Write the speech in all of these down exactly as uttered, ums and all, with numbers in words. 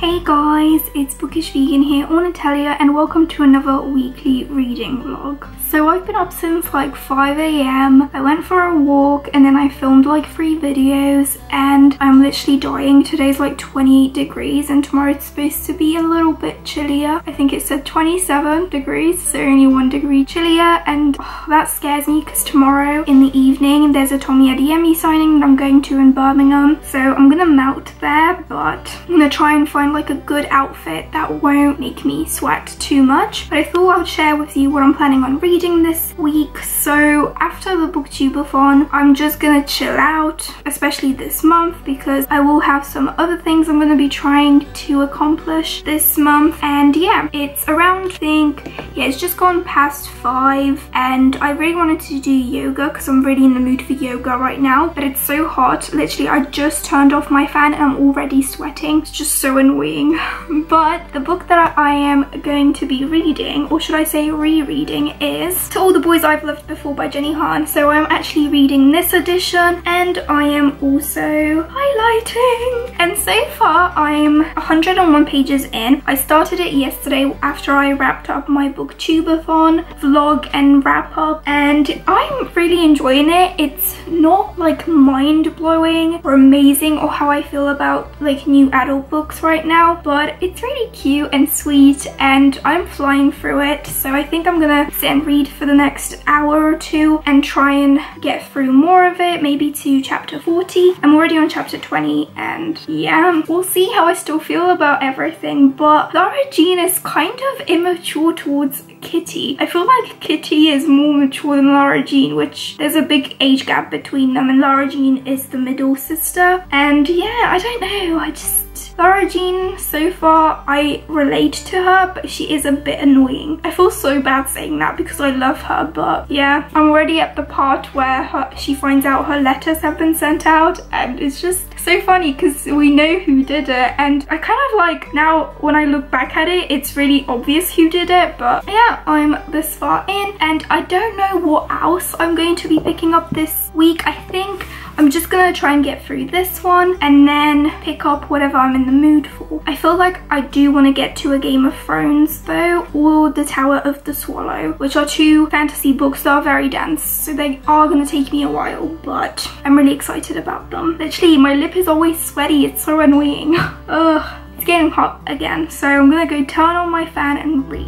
Hey guys, it's Bookish Vegan here on Italia and welcome to another weekly reading vlog. So I've been up since like five a m, I went for a walk and then I filmed like three videos and I'm literally dying. Today's like twenty-eight degrees and tomorrow it's supposed to be a little bit chillier. I think it said twenty-seven degrees, so only one degree chillier, and oh, that scares me because tomorrow in the evening there's a Tomi Adeyemi signing that I'm going to in Birmingham. So I'm gonna melt there, but I'm gonna try and find like a good outfit that won't make me sweat too much. But I thought I'd share with you what I'm planning on reading this week. So after the Booktubeathon, I'm just gonna chill out, especially this month, because I will have some other things I'm gonna be trying to accomplish this month. And yeah, it's around, I think, yeah, it's just gone past five, and I really wanted to do yoga because I'm really in the mood for yoga right now, but it's so hot. Literally, I just turned off my fan and I'm already sweating. It's just so annoying. But the book that I am going to be reading, or should I say rereading, is To All the Boys I've Loved Before by Jenny Han. So I'm actually reading this edition and I am also highlighting. And so far I'm one hundred and one pages in. I started it yesterday after I wrapped up my Booktubeathon vlog and wrap up, and I'm really enjoying it. It's not like mind-blowing or amazing or how I feel about like new adult books right now. now but it's really cute and sweet and I'm flying through it, so I think I'm gonna sit and read for the next hour or two and try and get through more of it, maybe to chapter forty. I'm already on chapter twenty and yeah, we'll see how I still feel about everything. But Lara Jean is kind of immature towards Kitty. I feel like Kitty is more mature than Lara Jean, which there's a big age gap between them, and Lara Jean is the middle sister. And yeah, I don't know, I just Lara Jean, so far, I relate to her, but she is a bit annoying. I feel so bad saying that because I love her, but yeah, I'm already at the part where her, she finds out her letters have been sent out, and it's just so funny because we know who did it, and I kind of like, now when I look back at it, it's really obvious who did it. But yeah, I'm this far in, and I don't know what else I'm going to be picking up this week. I think I'm just gonna try and get through this one and then pick up whatever I'm in the mood for. I feel like I do want to get to a Game of Thrones though, or The Tower of the Swallow, which are two fantasy books that are very dense, so they are gonna take me a while, but I'm really excited about them. Literally, my lip is always sweaty, it's so annoying. Ugh, it's getting hot again, so I'm gonna go turn on my fan and read.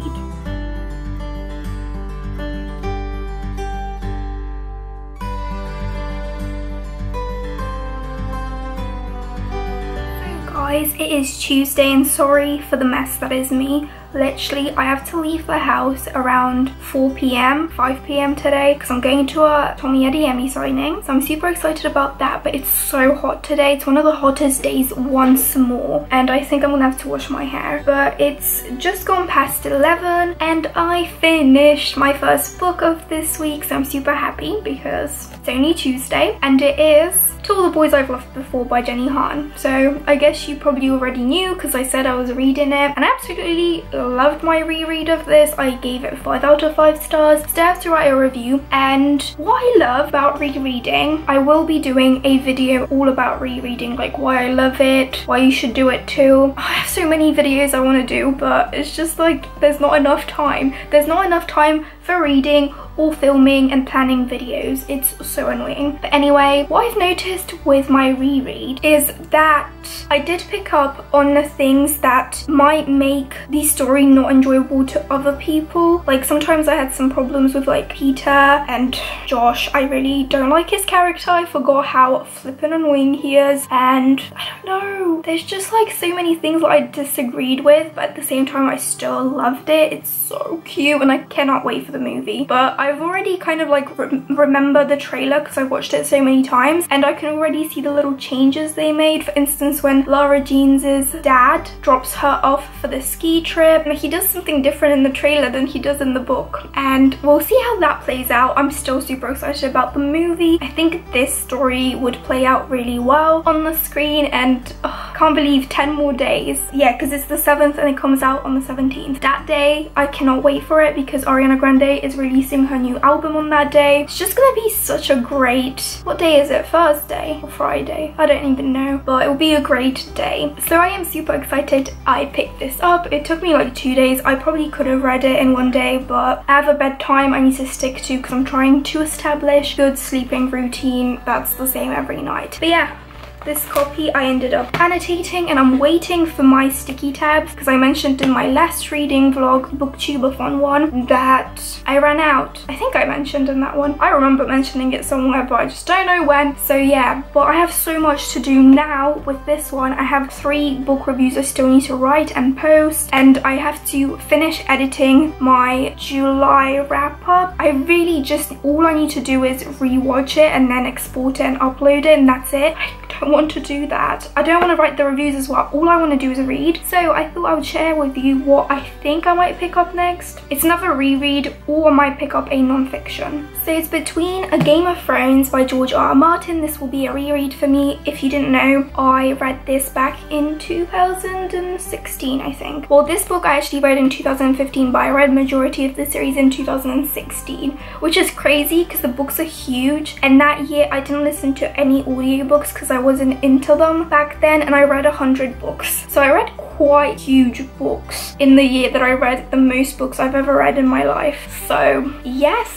It is Tuesday and sorry for the mess that is me. Literally, I have to leave the house around four p m, five p m today because I'm going to a Tomi Adeyemi signing. So I'm super excited about that, but it's so hot today. It's one of the hottest days once more, and I think I'm gonna have to wash my hair. But it's just gone past eleven and I finished my first book of this week, so I'm super happy because it's only Tuesday, and it is To All the Boys I've Loved Before by Jenny Han. So I guess you probably already knew because I said I was reading it, and I absolutely loved my reread of this. I gave it five out of five stars. Still have to write a review. And what I love about rereading, I will be doing a video all about rereading, like why I love it, why you should do it too. I have so many videos I want to do, but it's just like there's not enough time. There's not enough time for reading or filming and planning videos. It's so annoying. But anyway, what I've noticed with my reread is that I did pick up on the things that might make the story not enjoyable to other people. Like sometimes I had some problems with like Peter and Josh. I really don't like his character. I forgot how flippin' annoying he is, and I don't know, there's just like so many things that I disagreed with, but at the same time I still loved it. It's so cute and I cannot wait for the movie. But I've already kind of like re remember the trailer because I watched it so many times, and I can already see the little changes they made. For instance, when Lara Jean's dad drops her off for the ski trip, and he does something different in the trailer than he does in the book, and we'll see how that plays out. I'm still super excited about the movie. I think this story would play out really well on the screen, and oh, can't believe ten more days. Yeah, because it's the seventh and it comes out on the seventeenth. That day I cannot wait for it because Ariana Grande is releasing her her new album on that day. It's just gonna be such a great, what day is it, Thursday or Friday? I don't even know, but it will be a great day. So I am super excited I picked this up. It took me like two days. I probably could have read it in one day, but I have a bedtime I need to stick to because I'm trying to establish good sleeping routine that's the same every night. But yeah, this copy I ended up annotating, and I'm waiting for my sticky tabs because I mentioned in my last reading vlog, BookTube Fun One, that I ran out. I think I mentioned in that one. I remember mentioning it somewhere, but I just don't know when. So yeah, but I have so much to do now with this one. I have three book reviews I still need to write and post, and I have to finish editing my July wrap up. I really just, all I need to do is rewatch it and then export it and upload it, and that's it. I don't want to do that. I don't want to write the reviews as well. All I want to do is read. So I thought I would share with you what I think I might pick up next. It's another reread, or I might pick up a non-fiction. So it's between A Game of Thrones by George R R. Martin. This will be a reread for me. If you didn't know, I read this back in two thousand sixteen, I think. Well, this book I actually read in two thousand fifteen, but I read majority of the series in two thousand sixteen, which is crazy because the books are huge. And that year I didn't listen to any audiobooks because I wasn't wasn't into them back then, and I read a hundred books. So I read quite huge books in the year that I read the most books I've ever read in my life. So yes,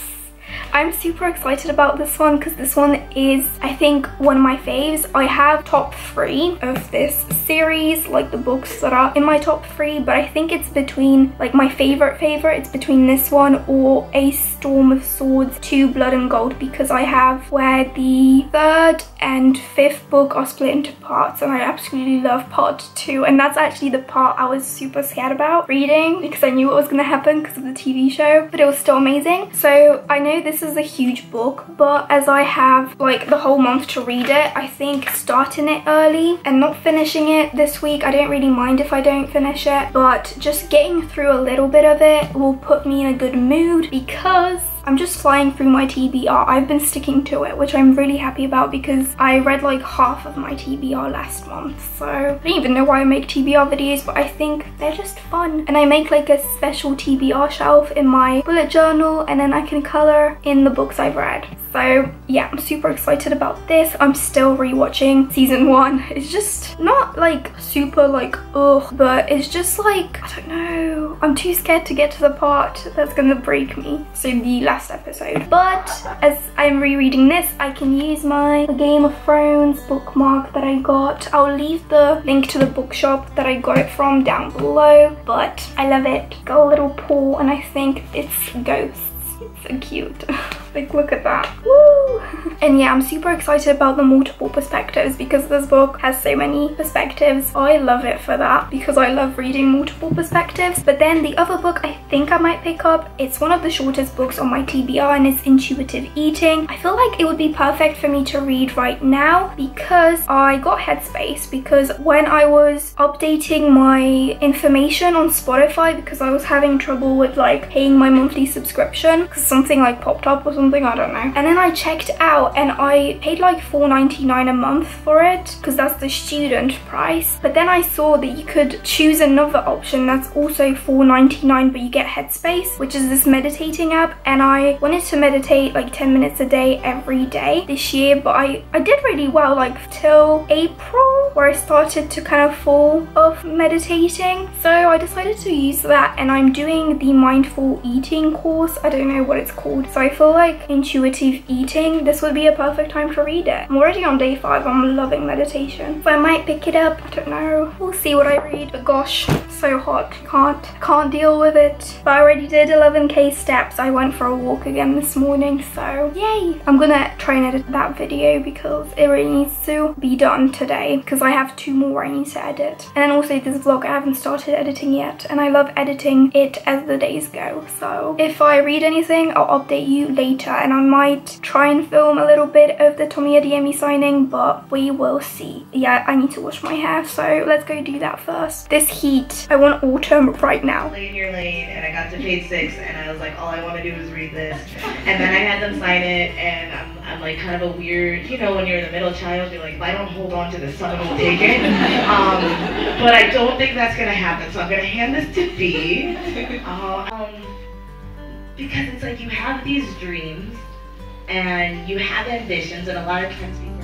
I'm super excited about this one because this one is, I think, one of my faves. I have top three of this series, like the books that are in my top three, but I think it's between, like, my favorite favorite, it's between this one or A Storm of Swords to Blood and Gold, because I have where the third and fifth book are split into parts, and I absolutely love part two, and that's actually the part I was super scared about reading because I knew what was going to happen because of the T V show, but it was still amazing. So I know this is a huge book, but as I have like the whole month to read it, I think starting it early and not finishing it this week, I don't really mind if I don't finish it, but just getting through a little bit of it will put me in a good mood because I'm just flying through my T B R. I've been sticking to it, which I'm really happy about because I read like half of my T B R last month. So I don't even know why I make T B R videos, but I think they're just fun. And I make like a special T B R shelf in my bullet journal, and then I can color in the books I've read. So yeah, I'm super excited about this. I'm still rewatching season one. It's just not like super like ugh, but it's just like, I don't know. I'm too scared to get to the part that's gonna break me. So the last episode. But as I'm rereading this, I can use my Game of Thrones bookmark that I got. I'll leave the link to the bookshop that I got it from down below. But I love it. Got a little paw, and I think it's ghosts. It's so cute. Like, look at that. Woo! And yeah, I'm super excited about the multiple perspectives because this book has so many perspectives. I love it for that because I love reading multiple perspectives. But then the other book I think I might pick up, it's one of the shortest books on my T B R, and it's Intuitive Eating. I feel like it would be perfect for me to read right now because I got Headspace, because when I was updating my information on Spotify, because I was having trouble with like paying my monthly subscription because something like popped up or something. Something, I don't know. And then I checked out and I paid like four ninety-nine a month for it because that's the student price. But then I saw that you could choose another option that's also four ninety-nine, but you get Headspace, which is this meditating app. And I wanted to meditate like ten minutes a day every day this year, but I, I did really well like till April, where I started to kind of fall off meditating. So I decided to use that, and I'm doing the mindful eating course. I don't know what it's called. So I feel like Intuitive Eating, this would be a perfect time to read it. I'm already on day five. I'm loving meditation, so I might pick it up. I don't know, we'll see what I read. But gosh, so hot, can't can't deal with it. But I already did eleven K steps. I went for a walk again this morning, so yay. I'm gonna try and edit that video because it really needs to be done today because I have two more I need to edit, and then also this vlog I haven't started editing yet, and I love editing it as the days go. So if I read anything, I'll update you later. And I might try and film a little bit of the Tomi Adeyemi signing, but we will see. Yeah, I need to wash my hair, so let's go do that first. This heat, I want autumn right now. Lay in your lane, and I got to page six, and I was like, all I want to do is read this. And then I had them sign it, and I'm, I'm like kind of a weird, you know, when you're the middle child, you're like, if I don't hold on to this, someone will take it. Um, but I don't think that's gonna happen, so I'm gonna hand this to B. Uh, um, Because it's like you have these dreams and you have ambitions, and a lot of times we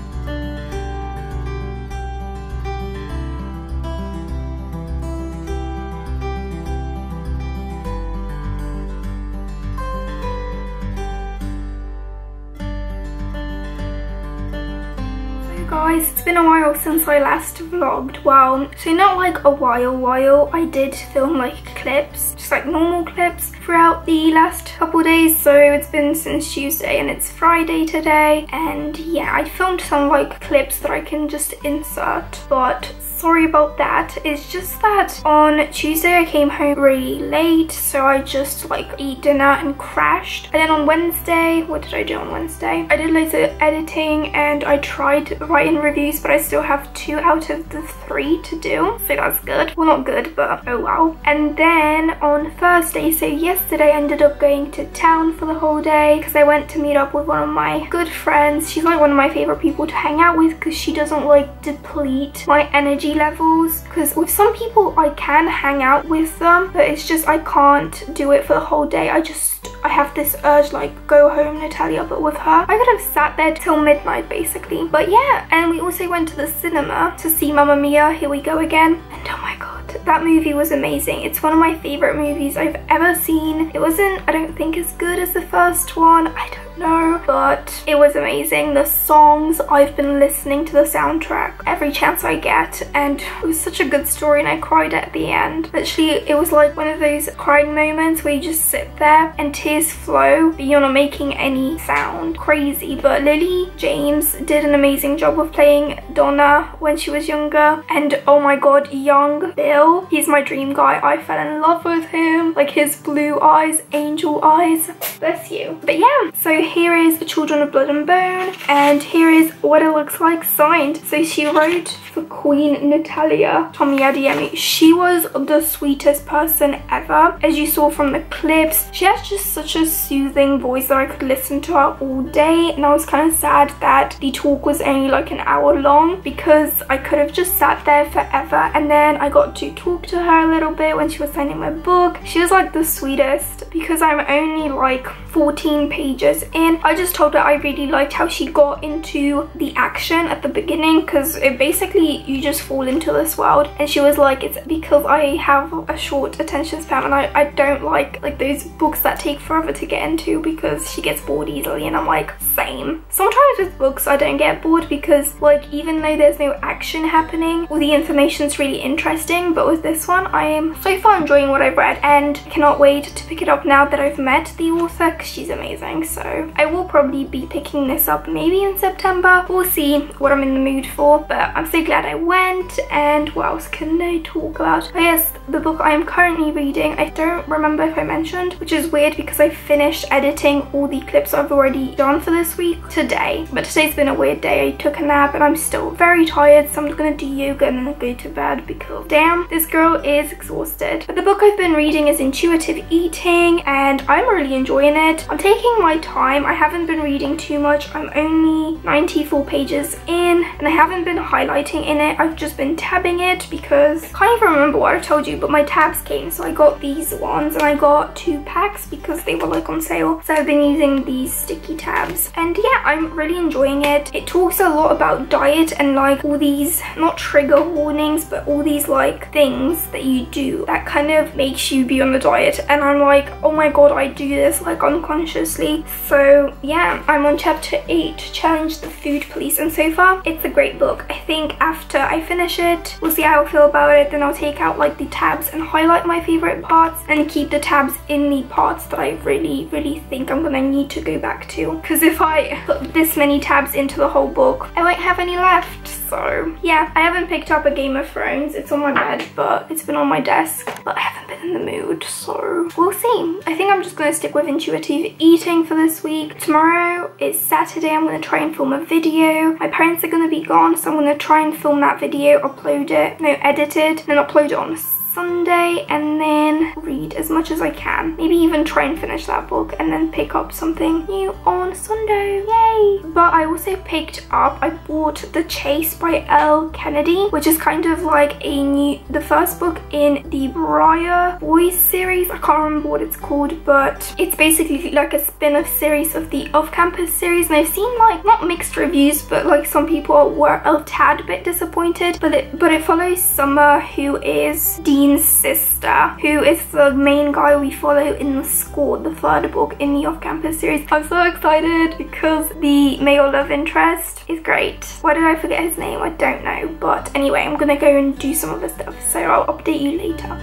guys, it's been a while since I last vlogged. Well, so not like a while while, I did film like clips, just like normal clips throughout the last couple days. So it's been since Tuesday and it's Friday today, and yeah, I filmed some like clips that I can just insert, but sorry about that. It's just that on Tuesday I came home really late, so I just like ate dinner and crashed. And then on Wednesday, what did I do on Wednesday? I did loads of editing and I tried writing reviews, but I still have two out of the three to do, so that's good. Well, not good, but oh wow. And then on Thursday, so yesterday, I ended up going to town for the whole day because I went to meet up with one of my good friends. She's like one of my favorite people to hang out with because she doesn't like deplete my energy levels, because with some people I can hang out with them, but it's just I can't do it for the whole day. I just I have this urge like, go home Natalia, but with her I could have sat there till midnight basically. But yeah, and we also went to the cinema to see Mamma Mia Here We Go Again, and oh my god, that movie was amazing. It's one of my favorite movies I've ever seen. It wasn't, I don't think, as good as the first one, I don't no, but it was amazing. The songs, I've been listening to the soundtrack every chance I get, and it was such a good story, and I cried at the end. Literally, it was like one of those crying moments where you just sit there and tears flow, but you're not making any sound. Crazy. But Lily James did an amazing job of playing Donna when she was younger, and oh my god, young Bill, he's my dream guy. I fell in love with him, like his blue eyes, angel eyes, bless you. But yeah, so here is The Children of Blood and Bone, and here is what it looks like signed. So she wrote for Queen Natalia, Tomi Adeyemi. She was the sweetest person ever, as you saw from the clips. She has just such a soothing voice that I could listen to her all day, and I was kind of sad that the talk was only like an hour long, because I could have just sat there forever. And then I got to talk to her a little bit when she was signing my book. She was like the sweetest, because I'm only like fourteen pages in. I just told her I really liked how she got into the action at the beginning, because it basically, you just fall into this world. And she was like, it's because I have a short attention span, and I, I don't like like those books that take forever to get into, because she gets bored easily. And I'm like, same. Sometimes with books I don't get bored, because like, even though there's no action happening, all the information's really interesting. But with this one, I am so far enjoying what I've read, and I cannot wait to pick it up now that I've met the author. She's amazing, so I will probably be picking this up maybe in September. We'll see what I'm in the mood for, but I'm so glad I went. And what else can I talk about? Oh yes, the book I am currently reading, I don't remember if I mentioned, which is weird because I finished editing all the clips I've already done for this week today, but today's been a weird day. I took a nap and I'm still very tired, so I'm gonna do yoga and then go to bed, because damn, this girl is exhausted. But the book I've been reading is Intuitive Eating, and I'm really enjoying it. I'm taking my time. I haven't been reading too much. I'm only ninety-four pages in, and I haven't been highlighting in it. I've just been tabbing it, because I can't even remember what I told you, but my tabs came, so I got these ones, and I got two packs because they were like on sale, so I've been using these sticky tabs. And yeah, I'm really enjoying it. It talks a lot about diet and like all these, not trigger warnings, but all these like things that you do that kind of makes you be on the diet. And I'm like, oh my god, I do this like on consciously. So yeah, I'm on chapter eight, Challenge the Food Police, and so far it's a great book. I think after I finish it, we'll see how I feel about it. Then I'll take out like the tabs and highlight my favorite parts, and keep the tabs in the parts that I really really think I'm gonna need to go back to, because if I put this many tabs into the whole book, I won't have any left. So yeah, I haven't picked up a Game of Thrones. It's on my bed, but it's been on my desk, but I haven't been in the mood, so we'll see. I think I'm just gonna stick with Intuitive Eating for this week. Tomorrow is Saturday. I'm going to try and film a video. My parents are going to be gone, so I'm going to try and film that video, upload it, no, edit it, and then upload it on Sunday and then read as much as I can. Maybe even try and finish that book and then pick up something new on Sunday. Yay! But I also picked up, I bought The Chase by Elle Kennedy, which is kind of like a new, the first book in the Briar Boys series. I can't remember what it's called, but it's basically like a spin-off series of the Off Campus series. And I've seen like, not mixed reviews, but like some people were a tad bit disappointed. But it, but it follows Summer, who is Dean's sister, who is the main guy we follow in The Score, the third book in the Off Campus series. I'm so excited because the male love interest is great. Why did I forget his name? I don't know. But anyway, I'm gonna go and do some of his stuff, so I'll update you later.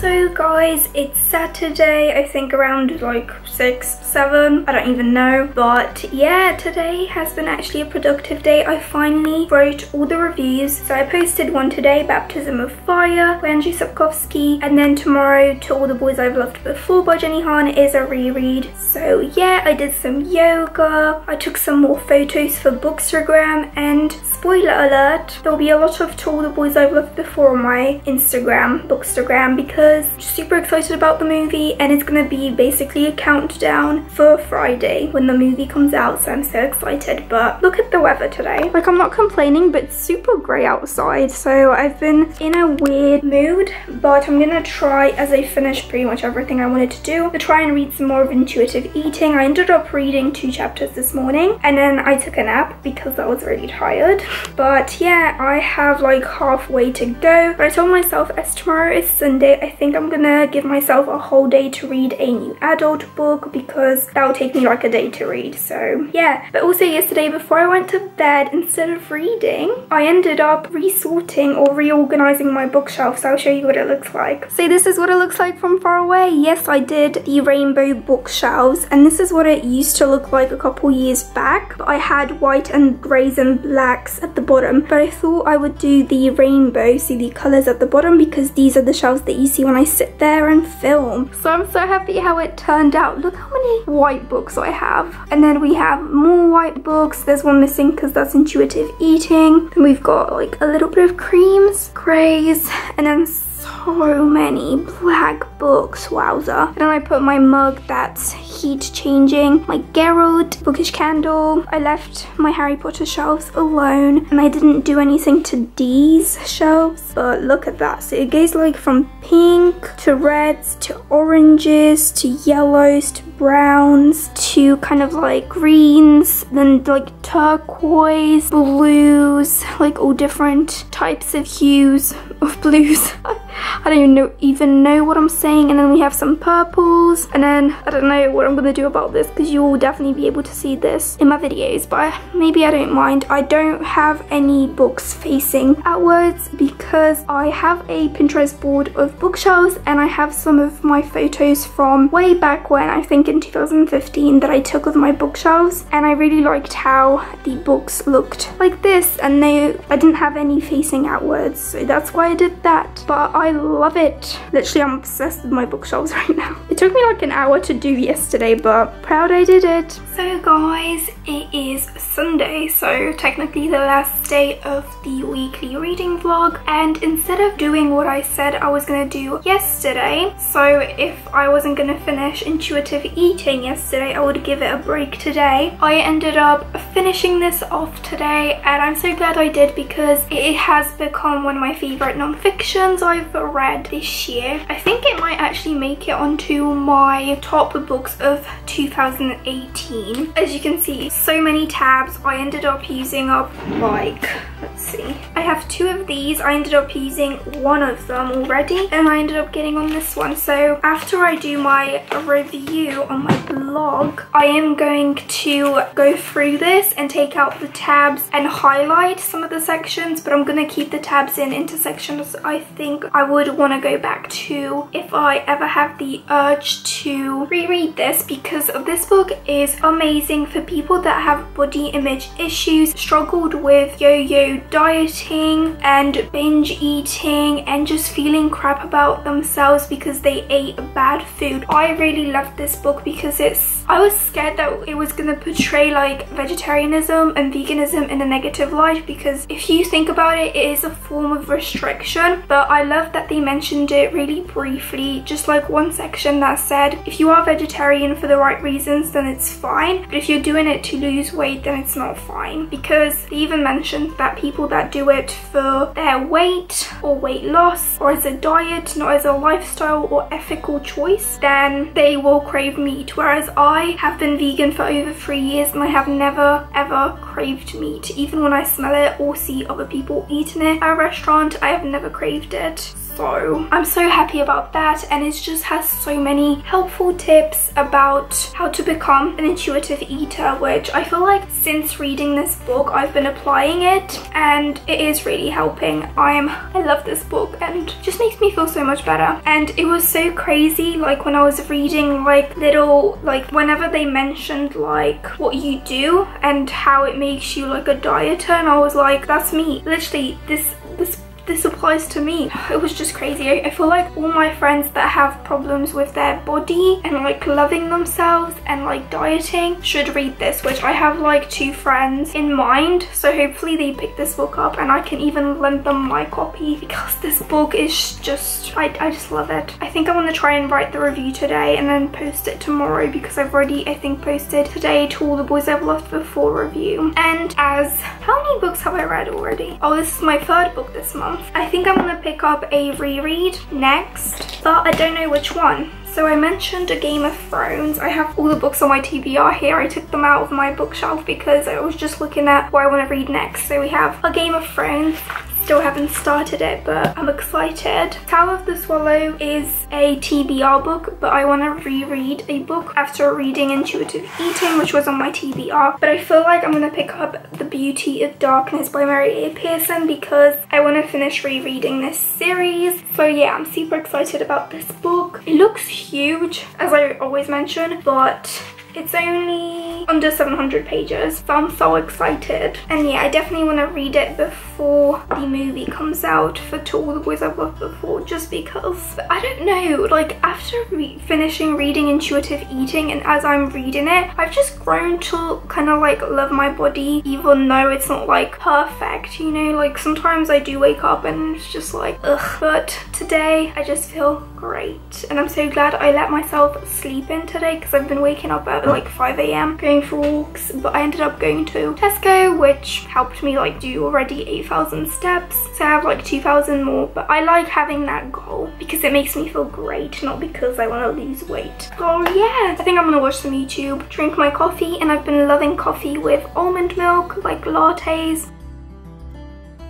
So guys, it's Saturday, I think around like six, seven, I don't even know. But yeah, today has been actually a productive day. I finally wrote all the reviews. So I posted one today, Baptism of Fire by Andrzej Sapkowski. And then tomorrow, To All the Boys I've Loved Before by Jenny Han is a reread. So yeah, I did some yoga. I took some more photos for Bookstagram. And spoiler alert, there'll be a lot of To All the Boys I've Loved Before on my Instagram, Bookstagram, because super excited about the movie, and it's gonna be basically a countdown for Friday when the movie comes out, so I'm so excited. But look at the weather today. Like, I'm not complaining, but it's super grey outside, so I've been in a weird mood. But I'm gonna try, as I finish pretty much everything I wanted to do, to try and read some more of Intuitive Eating. I ended up reading two chapters this morning, and then I took a nap because I was really tired. But yeah, I have like halfway to go, but I told myself, as tomorrow is Sunday, I think I think I'm gonna give myself a whole day to read a new adult book, because that'll take me like a day to read. So yeah. But also yesterday, before I went to bed, instead of reading, I ended up resorting or reorganizing my bookshelf, so I'll show you what it looks like. So this is what it looks like from far away. Yes, I did the rainbow bookshelves, and this is what it used to look like a couple years back. But I had white and greys and blacks at the bottom, but I thought I would do the rainbow, so the colors at the bottom, because these are the shelves that you see when I sit there and film. So I'm so happy how it turned out. Look how many white books I have. And then we have more white books. There's one missing because that's Intuitive Eating. And we've got like a little bit of creams, greys, and then so many black books, wowza. And then I put my mug that's heat changing, my Geralt, Bookish Candle. I left my Harry Potter shelves alone, and I didn't do anything to these shelves, but look at that. So it goes like from pink to reds to oranges to yellows to browns to kind of like greens, then like turquoise, blues, like all different types of hues of blues. I don't even know, even know what I'm saying. And then we have some purples, and then I don't know what I'm gonna do about this, because you will definitely be able to see this in my videos, but maybe I don't mind. I don't have any books facing outwards because I have a Pinterest board of bookshelves, and I have some of my photos from way back when, I think in two thousand fifteen, that I took of my bookshelves, and I really liked how the books looked like this, and they I didn't have any facing outwards, so that's why I did that. But I love it. Literally, I'm obsessed with my bookshelves right now. It took me like an hour to do yesterday, but proud I did it. So guys, it is Sunday, so technically the last day of the weekly reading vlog. And instead of doing what I said I was gonna do yesterday, so if I wasn't gonna finish Intuitive Eating yesterday, I would give it a break today. I ended up finishing this off today, and I'm so glad I did, because it has become one of my favorite non-fictions I've read this year. I think it might actually make it onto my top books of two thousand eighteen. As you can see, so many tabs. I ended up using up like, let's see, I have two of these. I ended up using one of them already and I ended up getting on this one. So after I do my review on my blog, I am going to go through this and take out the tabs and highlight some of the sections, but I'm going to keep the tabs in into sections I think I would want to go back to if I ever have the urge to reread this, because this book is amazing for people that have body image issues, struggled with yo-yo dieting and binge eating and just feeling crap about themselves because they ate bad food. I really loved this book because it's, I was scared that it was going to portray like vegetarianism and veganism in a negative light, because if you think about it, it is a form of restriction, but I love that they mentioned it really briefly, just like one section that said if you are vegetarian for the right reasons then it's fine, but if you're doing it to lose weight then it's not fine, because they even mentioned that people that do it for their weight or weight loss or as a diet, not as a lifestyle or ethical choice, then they will crave meat, whereas I have been vegan for over three years and I have never ever craved meat. Even when I smell it or see other people eating it at a restaurant, I have never craved it. So I'm so happy about that, and it just has so many helpful tips about how to become an intuitive eater, which I feel like since reading this book I've been applying it and it is really helping. I am I love this book and it just makes me feel so much better. And it was so crazy, like when I was reading like little like whenever they mentioned like what you do and how it makes you like a dieter, and I was like, that's me. Literally this this This applies to me. It was just crazy. I feel like all my friends that have problems with their body and like loving themselves and like dieting should read this, which I have like two friends in mind, so hopefully they pick this book up and I can even lend them my copy, because this book is just, I, I just love it. I think I'm gonna try and write the review today and then post it tomorrow, because I've already I think posted today To All the Boys I've Loved Before review. And as how many books have I read already? Oh, this is my third book this month. I think I'm gonna pick up a reread next, but I don't know which one. So I mentioned a Game of Thrones. I have all the books on my T B R here. I took them out of my bookshelf because I was just looking at what I want to read next. So we have a Game of Thrones. Still haven't started it, but I'm excited. Tower of the Swallow is a T B R book, but I want to reread a book after reading Intuitive Eating, which was on my T B R. But I feel like I'm going to pick up The Beauty of Darkness by Mary E. Pearson because I want to finish rereading this series. So yeah, I'm super excited about this book. It looks huge, as I always mention, but it's only under seven hundred pages, so I'm so excited. And yeah, I definitely want to read it before the movie comes out for To All the Boys I've Loved Before, just because, I don't know, like after re finishing reading Intuitive Eating and as I'm reading it, I've just grown to kind of like love my body, even though it's not like perfect, you know, like sometimes I do wake up and it's just like, ugh, but today I just feel great. And I'm so glad I let myself sleep in today, because I've been waking up at like five A M going for walks, but I ended up going to Tesco, which helped me like do already eight thousand steps, so I have like two thousand more. But I like having that goal because it makes me feel great, not because I want to lose weight. Oh yeah, I think I'm gonna watch some YouTube, drink my coffee, and I've been loving coffee with almond milk, like lattes.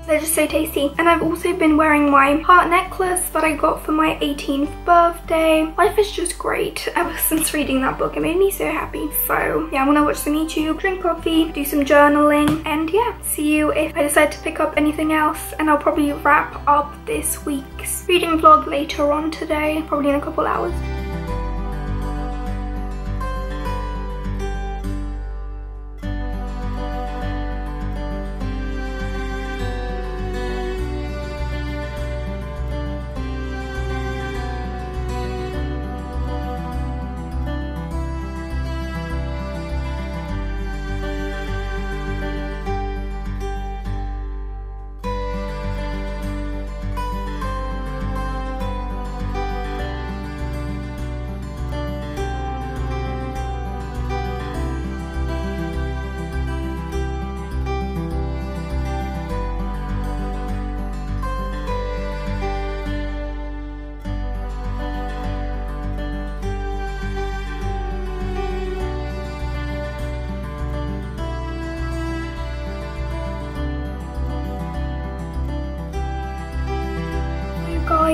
They're just so tasty. And I've also been wearing my heart necklace that I got for my eighteenth birthday. Life is just great. Ever since reading that book, it made me so happy. So yeah, I'm gonna watch some YouTube, drink coffee, do some journaling, and yeah, see you if I decide to pick up anything else. And I'll probably wrap up this week's reading vlog later on today, probably in a couple hours.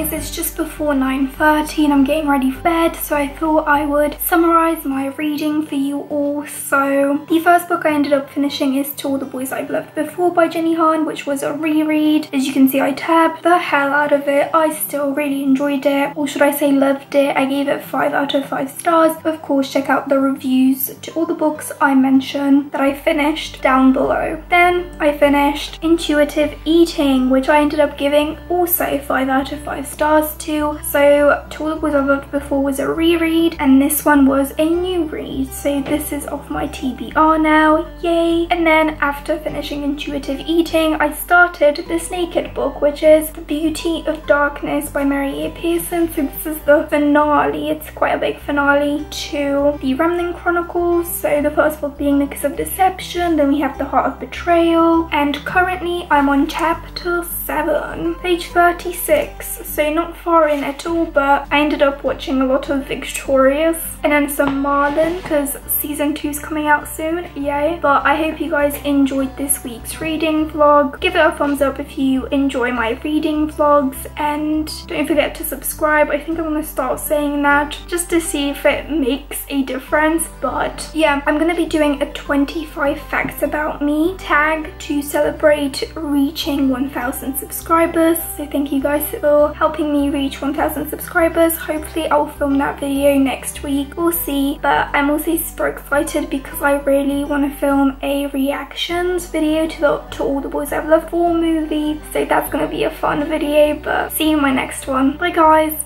guys, it's just before nine thirty and I'm getting ready for bed, so I thought I would summarise my reading for you all. So the first book I ended up finishing is To All the Boys I've Loved Before by Jenny Han, which was a reread. As you can see, I tabbed the hell out of it. I still really enjoyed it, or should I say loved it. I gave it five out of five stars. Of course, check out the reviews to all the books I mention that I finished down below. Then I finished Intuitive Eating, which I ended up giving also five out of five stars to. So To All the Boys I've Loved Before was a reread and this one was a new read, so this is off my T B R now, yay. And then after finishing Intuitive Eating, I started this Naked book, which is The Beauty of Darkness by Mary E. Pearson. So this is the finale, it's quite a big finale to the Remnant Chronicles, so the first book being The Kiss of Deception, then we have The Heart of Betrayal, and currently I'm on chapter seven, page thirty-six, so not far in at all, but I ended up watching a lot of Victorious and then some Marlin because season two is coming out soon, yay. But I hope you guys enjoyed this week's reading vlog. Give it a thumbs up if you enjoy my reading vlogs, and don't forget to subscribe. I think I'm gonna start saying that just to see if it makes a difference, but yeah, I'm gonna be doing a twenty-five facts about me tag to celebrate reaching one thousand subscribers, so thank you guys for helping me reach one thousand subscribers. Hopefully I'll film that video next week, we'll see. But I'm also super excited because I really want to film a reactions video to, the, to All the Boys I've Loved Before movie, so that's going to be a fun video. But see you in my next one. Bye guys.